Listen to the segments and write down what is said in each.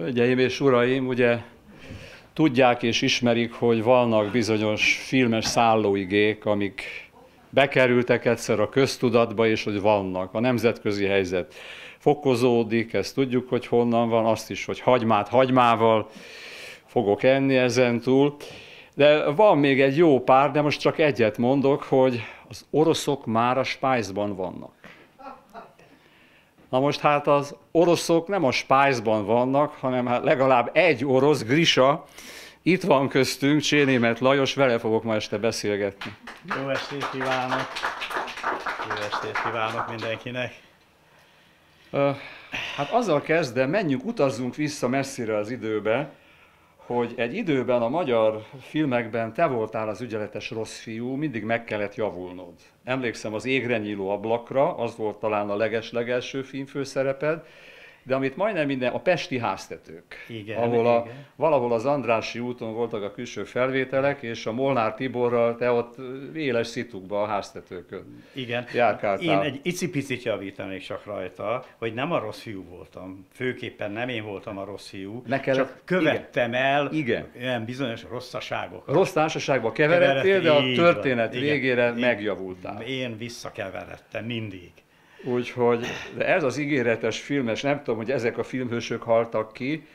Hölgyeim és uraim, ugye tudják és ismerik, hogy vannak bizonyos filmes szállóigék, amik bekerültek egyszer a köztudatba, és hogy vannak. A nemzetközi helyzet fokozódik, ezt tudjuk, hogy honnan van, azt is, hogy hagymát hagymával fogok enni ezentúl. De van még egy jó pár, de most csak egyet mondok, hogy az oroszok már a spájzban vannak. Na most hát az oroszok nem a spájzban vannak, hanem hát legalább egy orosz, Grisa, itt van köztünk, Csénémet Lajos, vele fogok ma este beszélgetni. Jó estét kívánok! Jó estét kívánok mindenkinek! Hát azzal kezdem, utazzunk vissza messzire az időbe, hogy egy időben a magyar filmekben te voltál az ügyeletes rossz fiú, mindig meg kellett javulnod. Emlékszem az Égre nyíló ablakra, az volt talán a leges-legelső filmfőszereped, de amit majdnem minden, a Pesti háztetők, igen, ahol valahol az Andrássy úton voltak a külső felvételek, és a Molnár Tiborral te ott éles szitukba a háztetőkön járkáltál. Én egy icipicit javítanék csak rajta, hogy nem a rossz fiú voltam, főképpen nem én voltam a rossz fiú, csak követtem el bizonyos rosszaságokat. Rossz társaságba keveredtél, de a történet végére megjavultál. Én visszakeveredtem mindig. Úgyhogy ez az ígéretes filmes, nem tudom, hogy ezek a filmhősök haltak ki.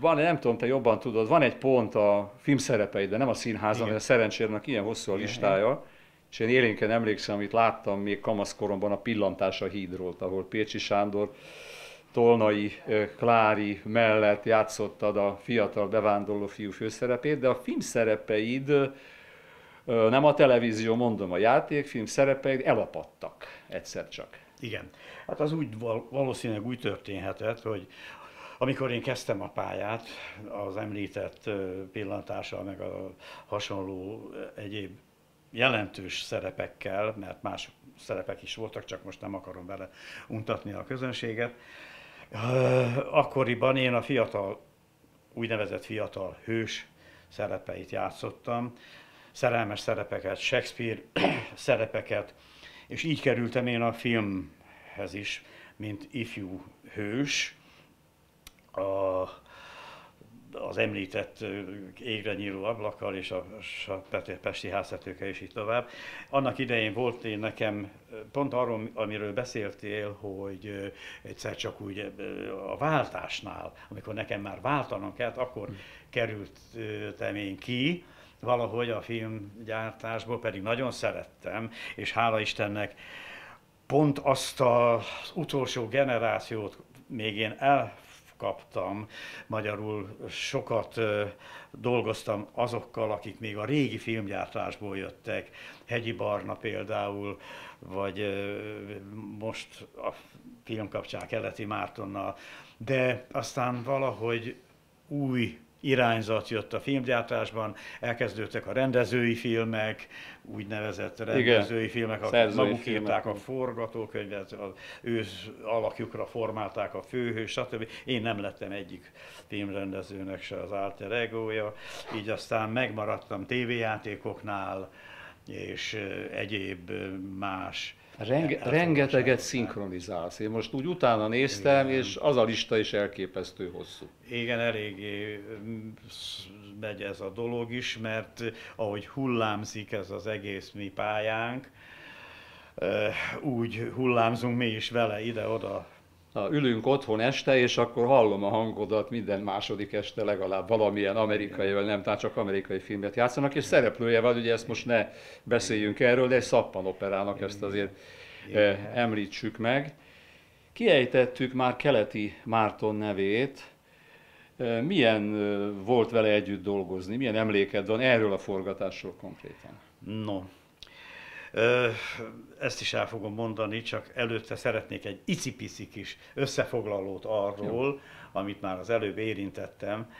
Van, nem tudom, te jobban tudod, van egy pont a filmszerepeidben, nem a színházban, mert a szerencsérnek ilyen hosszú a listája, és én élénken emlékszem, amit láttam még kamaszkoromban, a Pillantás a hídról, ahol Pécsi Sándor Tolnai Klári mellett játszottad a fiatal bevándorló fiú főszerepét, de a filmszerepeid, nem a televízió, mondom, a játékfilm szerepeid elapadtak egyszer csak. Igen. Hát az úgy valószínűleg úgy történhetett, hogy amikor én kezdtem a pályát, az említett Pillantással, meg a hasonló egyéb jelentős szerepekkel, mert más szerepek is voltak, csak most nem akarom bele untatni a közönséget, akkoriban én a fiatal, úgynevezett fiatal hős szerepeit játszottam, szerelmes szerepeket, Shakespeare szerepeket, és így kerültem én a filmhez is, mint ifjú hős. Az említett Égre nyíló ablakkal és a Pesti háztetőkkel és így tovább. Annak idején volt én nekem, pont arról, amiről beszéltél, hogy egyszer csak úgy a váltásnál, amikor nekem már váltanom kellett, akkor kerültem én ki, valahogy a filmgyártásból, pedig nagyon szerettem, és hála Istennek pont azt az utolsó generációt még én elkaptam, magyarul sokat dolgoztam azokkal, akik még a régi filmgyártásból jöttek, Hegyi Barna például, vagy most a film kapcsán Keleti Mártonnal, de aztán valahogy új irányzat jött a filmgyártásban, elkezdődtek a rendezői filmek, úgynevezett rendezői filmek, akik maguk írták a forgatókönyvet, az ő alakjukra formálták a főhős, stb. Én nem lettem egyik filmrendezőnek se az alter egója, így aztán megmaradtam tévéjátékoknál és egyéb más. Rengeteget szinkronizálsz. Én most úgy utána néztem, és az a lista is elképesztő hosszú. Igen, eléggé megy ez a dolog is, mert ahogy hullámzik ez az egész mi pályánk, úgy hullámzunk mi is vele ide-oda. Ülünk otthon este, és akkor hallom a hangodat minden második este legalább valamilyen amerikai, vagy nem, csak amerikai filmet játszanak, és szereplője van, ugye ezt most ne beszéljünk erről, de egy szappanoperának ezt azért említsük meg. Kiejtettük már Keleti Márton nevét. Milyen volt vele együtt dolgozni? Milyen emléked van erről a forgatásról konkrétan? No. Ezt is el fogom mondani, csak előtte szeretnék egy icipici kis összefoglalót arról, amit már az előbb érintettem,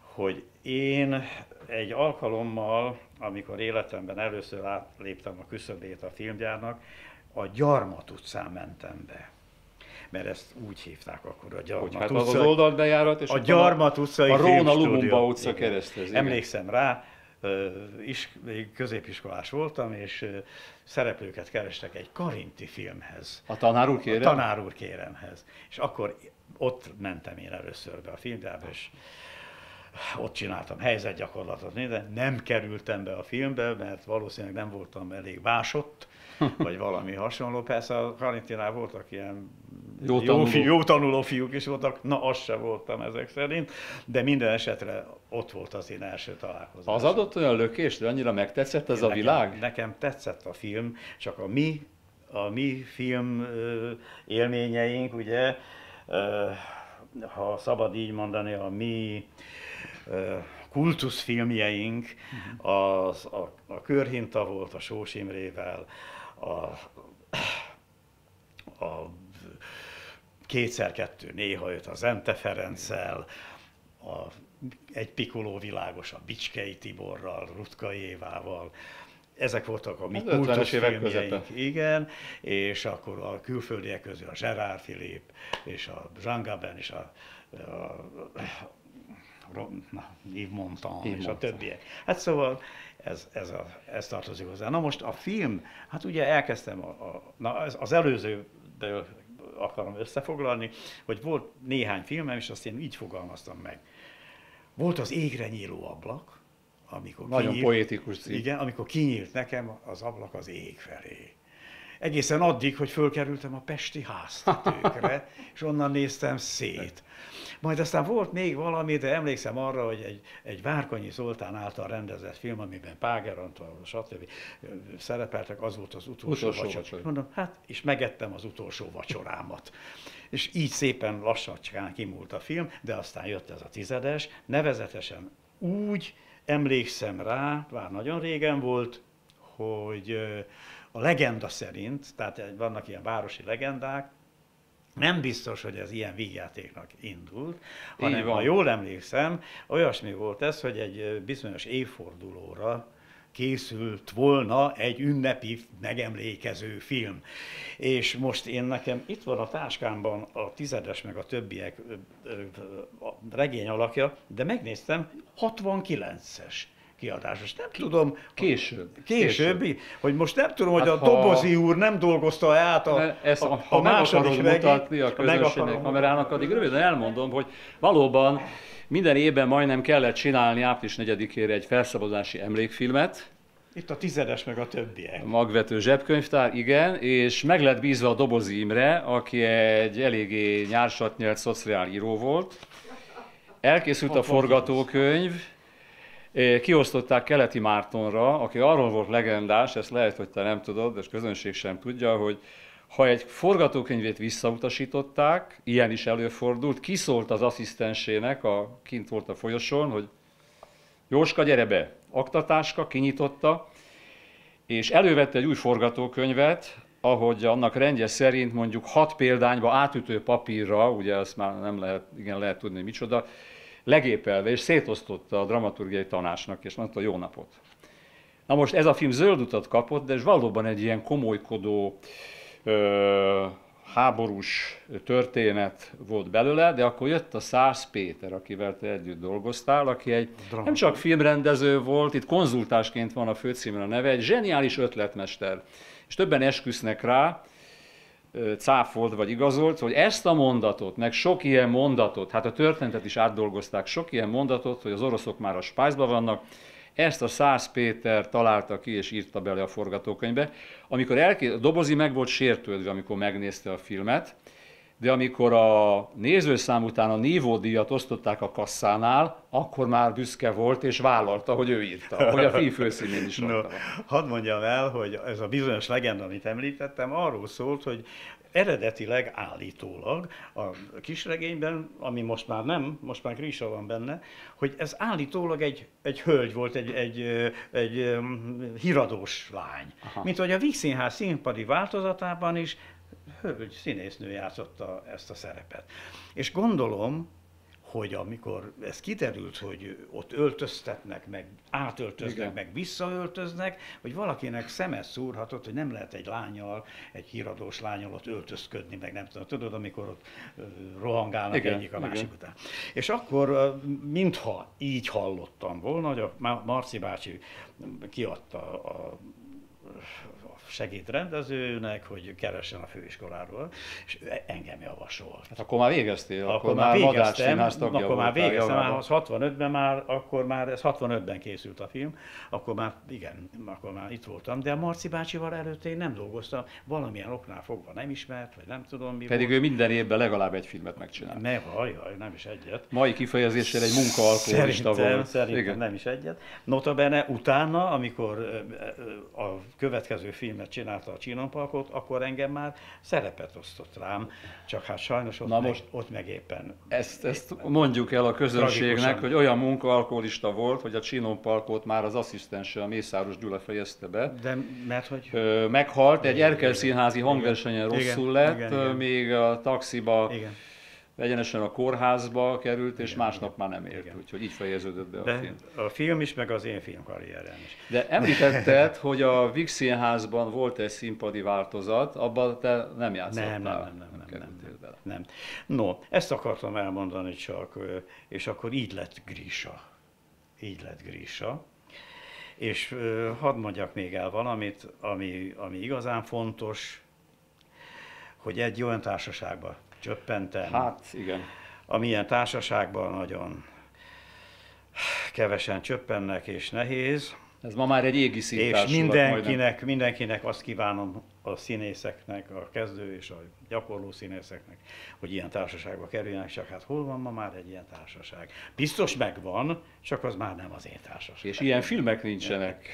hogy én egy alkalommal, amikor életemben először átléptem a küszöbét a filmgyárnak, a Gyarmat utcán mentem be. Mert ezt úgy hívták akkor a Gyarmat utca. Hát az oldalbejárat és a Gyarmat utcai a Róna Lumumba utca keresztezés. Emlékszem rá, középiskolás voltam, és szereplőket kerestek egy karinti filmhez. A Tanár úr kérem? A Tanár úr kéremhez. És akkor ott mentem én először be a filmbe, és ott csináltam helyzetgyakorlatot, de nem kerültem be a filmbe, mert valószínűleg nem voltam elég vásott, vagy valami hasonló. Persze a karantinában voltak ilyen jó tanuló fiúk is voltak, na az se voltam ezek szerint, de minden esetre ott volt az én első találkozásom. Az adott olyan lökést, de annyira megtetszett ez a világ? Nekem tetszett a film, csak a mi film élményeink, ugye, ha szabad így mondani, a mi kultuszfilmjeink, az a Körhinta volt a Sós Imrével, a 2x2 néha jött a Zente Ferenccel, egy Pikoló világos a Bicskei Tiborral, Rutka Évával. Ezek voltak a mi kultuszfilmjeink, igen, és akkor a külföldiek közül a Gerard Filip, és a Jean Gabin, és a Yves Montand, és a többiek. Hát szóval ez tartozik hozzá. Na most a film, hát ugye elkezdtem, az előzőből akarom összefoglalni, hogy volt néhány filmem, és azt én így fogalmaztam meg. Volt az Égre nyíló ablak, amikor nagyon poétikus cím. Igen, amikor kinyílt nekem az ablak az ég felé. Egészen addig, hogy fölkerültem a pesti háztetőkre, és onnan néztem szét. Majd aztán volt még valami, de emlékszem arra, hogy egy Várkonyi Zoltán által rendezett film, amiben Páger Antal, stb. Szerepeltek, az volt az utolsó vacsora. Mondom, hát, és megettem az utolsó vacsorámat. És így szépen lassacskán kimúlt a film, de aztán jött ez a tizedes, nevezetesen úgy, emlékszem rá, már nagyon régen volt, hogy a legenda szerint, tehát vannak ilyen városi legendák, nem biztos, hogy ez ilyen vígjátéknak indult, hanem ha jól emlékszem, olyasmi volt ez, hogy egy bizonyos évfordulóra készült volna egy ünnepi megemlékező film. És most én nekem itt van a táskámban a tizedes meg a többiek regény alakja, de megnéztem, 69-es kiadásos. Nem tudom, később, hogy most nem tudom, hát hogy a Dobozi úr nem dolgozta át a második regényt. Ha meg akarod mutatni a közönségnek kamerának, addig röviden elmondom, hogy valóban minden évben majdnem kellett csinálni április 4-ére egy felszabadulási emlékfilmet. Itt a tizedes meg a többiek. Magvető zsebkönyvtár, igen, és meg lett bízva a Dobozi Imre, aki egy eléggé nyársat nyert szociálíró volt. Elkészült a forgatókönyv, kiosztották Keleti Mártonra, aki arról volt legendás, ezt lehet, hogy te nem tudod, és közönség sem tudja, hogy ha egy forgatókönyvét visszautasították, ilyen is előfordult, kiszólt az asszisztensének, kint volt a folyosón, hogy Jóska, gyere be! Aktatáska, kinyitotta, és elővette egy új forgatókönyvet, ahogy annak rendje szerint mondjuk 6 példányba átütő papírra, ugye azt már nem lehet, igen lehet tudni micsoda, legépelve, és szétosztotta a dramaturgiai tanácsnak, és mondta, jó napot. Na most ez a film zöld utat kapott, de ez valóban egy ilyen komolykodó, háborús történet volt belőle, de akkor jött a Szász Péter, akivel te együtt dolgoztál, aki egy nem csak filmrendező volt, itt konzultásként van a főcímen a neve, egy zseniális ötletmester. És többen esküsznek rá, cáfolt vagy igazolt, hogy ezt a mondatot, meg sok ilyen mondatot, hát a történetet is átdolgozták, sok ilyen mondatot, hogy az oroszok már a spájzban vannak, ezt a Szász Péter találta ki és írta bele a forgatókönyvbe. Amikor Dobozi meg volt sértődve, amikor megnézte a filmet, de amikor a nézőszám után a nívódíjat osztották a kasszánál, akkor már büszke volt és vállalta, hogy ő írta, hogy a film főszínén is rakta. Hadd mondjam el, hogy ez a bizonyos legenda, amit említettem, arról szólt, hogy eredetileg állítólag a kisregényben, ami most már nem, most már Grisha van benne, hogy ez állítólag egy hölgy volt, egy híradós lány. Aha. Mint hogy a Vígszínház színpadi változatában is hölgy színésznő játszotta ezt a szerepet. És gondolom, hogy amikor ez kiderült, hogy ott öltöztetnek, meg átöltöznek, igen, meg visszaöltöznek, hogy valakinek szemet szúrhatott, hogy nem lehet egy lányal, egy híradós lányal ott öltözködni, meg nem tudom, tudod, amikor ott rohangálnak, igen, egyik a másik, igen, után. És akkor mintha így hallottam volna, hogy a Marci bácsi kiadta a segédrendezőnek, hogy keressen a főiskoláról, és engem javasolt. Hát akkor már végeztél, akkor már végeztem, akkor már végeztem, az 65-ben már, akkor már, ez 65-ben készült a film, akkor már, igen, akkor már itt voltam, de a Marci bácsival előtte én nem dolgoztam, valamilyen oknál fogva nem ismert, vagy nem tudom mi. Pedig volt. Ő minden évben legalább egy filmet megcsinált. Ne, hajjaj, nem is egyet. Mai kifejezéssel egy munkaalkoholista volt. Szerintem igen, nem is egyet. Notabene utána, amikor a következő filmet csinálta a Csillonparkot, akkor engem már szerepet osztott rám, csak hát sajnos ott, ott meg éppen... Ezt mondjuk el a közönségnek, hogy olyan munkaalkoholista volt, hogy a Csillonparkot már az asszisztense, a Mészáros Gyula fejezte be. De mert hogy... Meghalt, egy Erkel-színházi hangversenyen rosszul lett, igen. Még a taxiba... Igen. Egyenesen a kórházba került, és igen, másnap már nem ért, úgyhogy így fejeződött be a film. A film is, meg az én filmkarrierem is. De említetted, hogy a Víg Színházban volt egy színpadi változat, abban te nem játszottál. Nem. No, ezt akartam elmondani csak, és akkor így lett Grisha. És hadd mondjak még el valamit, ami igazán fontos, hogy egy olyan társaságban csöppentem, amilyen társaságban nagyon kevesen csöppennek, és nehéz. Ez ma már egy égi színtársulat. És mindenkinek azt kívánom a színészeknek, a kezdő és a gyakorló színészeknek, hogy ilyen társaságba kerüljenek, csak hát hol van ma már egy ilyen társaság? Biztos megvan, csak az már nem az én társaság. És ilyen filmek nincsenek.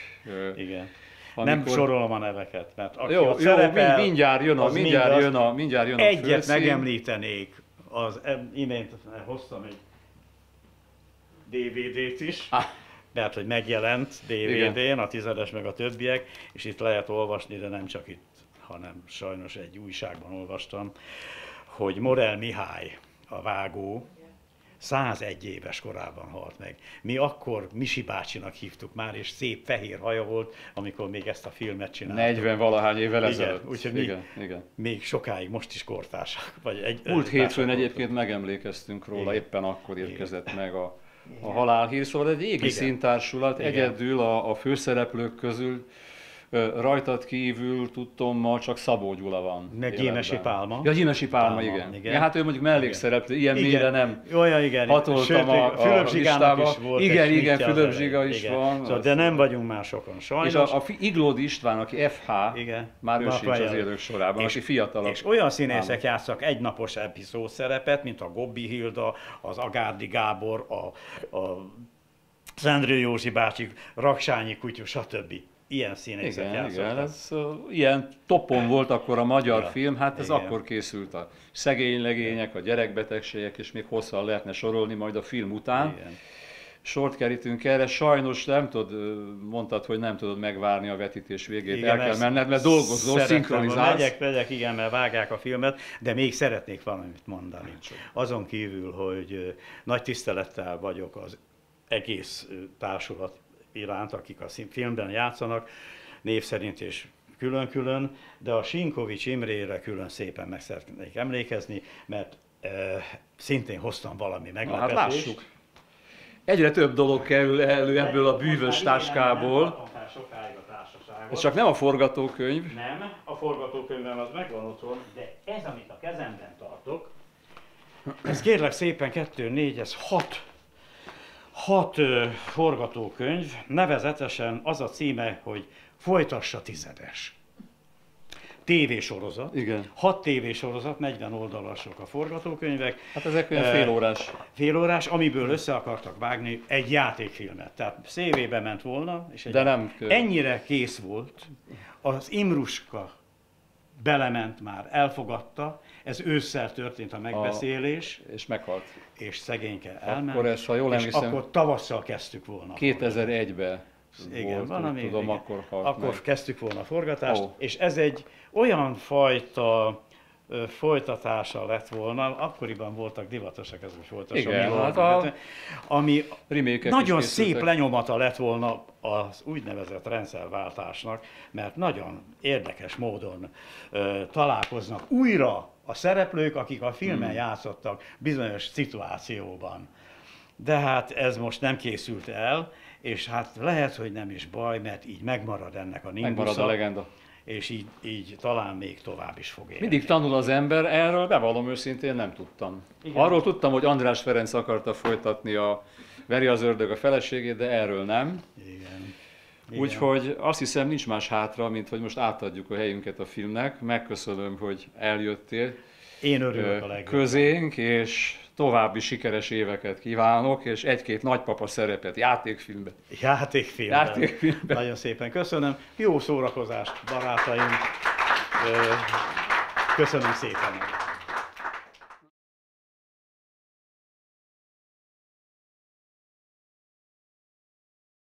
Igen. Amikor... Nem sorolom a neveket, mert aki jó, ott szerepel, mindjárt jön a főszín. Egyet megemlítenék, az imént hoztam egy DVD-t is, mert hogy megjelent DVD-n, A tizedes meg a többiek, és itt lehet olvasni, de nem csak itt, hanem sajnos egy újságban olvastam, hogy Morel Mihály, a vágó, 101 éves korában halt meg. Mi akkor Misi bácsinak hívtuk már, és szép fehér haja volt, amikor még ezt a filmet csináltuk. 40-valahány évvel ezelőtt. Úgyhogy még sokáig most is kortársak. Múlt hétfőn egyébként megemlékeztünk róla, éppen akkor érkezett meg a halálhír. Szóval egy égi színtársulat, egyedül a főszereplők közül, rajtad kívül tudtom, ma csak Szabó Gyula van. Meg Gyémesi Pálma. Ja, Gyémesi Pálma, igen. Ja, hát ő mondjuk mellékszereplő, ilyen mélyre nem hatoltam a Fülöpzsigának is volt. Igen, Fülöpzsiga is van. Szóval, de nem vagyunk már sokan, sajnos. És a Iglódi István, aki FH, már ő sincs az élők sorában, aki fiatalabb. És olyan színészek játszak egynapos epizód szerepet, mint a Gobbi Hilda, az Agárdi Gábor, a Szendrő Józsi bácsi, Raksányi kutyu, stb. Ilyen színészek játszottak. Ez, ilyen topon volt akkor a magyar film, hát ez akkor készült, a szegény legények, a gyerekbetegségek, és még hosszan lehetne sorolni majd a film után. Sort kerítünk erre, sajnos mondtad, hogy nem tudod megvárni a vetítés végét, el kell menned, mert dolgozol, szinkronizálsz. Megyek, mert vágják a filmet, de még szeretnék valamit mondani. Azon kívül, hogy nagy tisztelettel vagyok az egész társulat iránt, akik a filmben játszanak, név szerint és külön-külön, de a Sinkovics Imrére külön szépen meg szeretnék emlékezni, mert szintén hoztam valami meglepetést. Hát lássuk. Egyre több dolog kerül elő ebből a bűvös táskából. Ez csak nem a forgatókönyv. Nem, a forgatókönyvem az megvan otthon, de ez, amit a kezemben tartok, ez kérlek szépen 6 forgatókönyv, nevezetesen az a címe, hogy Folytassa tizedes. TV-sorozat. 6 TV-sorozat, 40 oldalasok a forgatókönyvek. Hát ezek olyan félórás. Félórás, amiből össze akartak vágni egy játékfilmet. Tehát CV-be ment volna, és de nem ennyire kész volt. Az Imruska belement már, elfogadta, ez ősszel történt a megbeszélés. És meghalt. És szegényke elment. Akkor ez, ha jól emlékszem, akkor tavasszal kezdtük volna. 2001-ben akkor kezdtük volna a forgatást, és ez egy olyan fajta folytatása lett volna, akkoriban voltak divatosak, ez úgy volt. Igen, hát ami nagyon szép lenyomata lett volna az úgynevezett rendszerváltásnak, mert nagyon érdekes módon találkoznak újra a szereplők, akik a filmen játszottak bizonyos szituációban. De hát ez most nem készült el, és hát lehet, hogy nem is baj, mert így megmarad ennek a nimbusza. Megmarad a legenda. És így talán még tovább is fog élni. Mindig tanul az ember, erről bevallom őszintén nem tudtam. Igen. Arról tudtam, hogy András Ferenc akarta folytatni a Veri az ördög a feleségét, de erről nem. Igen. Igen. Úgyhogy azt hiszem, nincs más hátra, mint hogy most átadjuk a helyünket a filmnek. Megköszönöm, hogy eljöttél. Én örülök a legjobban. Közénk, és további sikeres éveket kívánok, és egy-két nagypapa szerepet játékfilmben. Játékfilmben. Játékfilmben. Nagyon szépen köszönöm. Jó szórakozást, barátaim. Köszönöm szépen.